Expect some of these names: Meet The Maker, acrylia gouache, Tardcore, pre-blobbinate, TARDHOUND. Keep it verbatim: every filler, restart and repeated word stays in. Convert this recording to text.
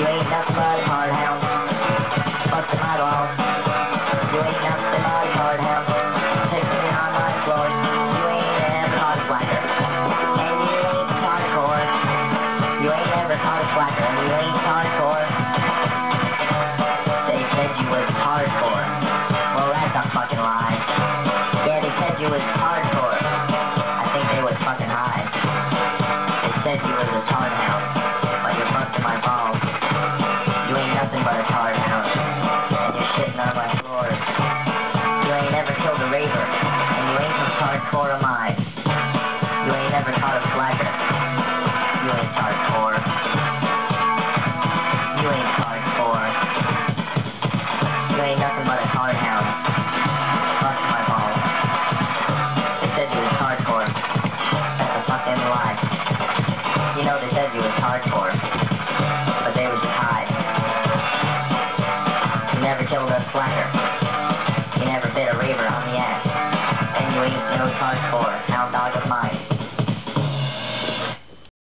You ain't nothing but a hardhound. What's the matter? You ain't nothing but a hardhound. Pissing on my floor. You ain't ever caught a slacker. And you ain't caught a core. You ain't ever caught a slacker. You ain't caught a core. They said you was hardcore. Well, that's a fucking lie. Yeah, they said you was hardcore. I think they was fucking high. They said you was a hardhound. But you're fucked to my balls. You ain't nothing but a tarhound, and you're shitting on my floors. You ain't never killed a raver, and you ain't from Tardcore of mine. You ain't never caught a flagger. You ain't Tardcore. You ain't Tardcore. You ain't nothing but a tarhound. Fuck my balls. They said you was Tardcore. That's a fucking lie. You know they said you was Tardcore, but they were just high. You never killed a slacker. You never bit a raver on the ass. And you ain't no hardcore hound dog of mine.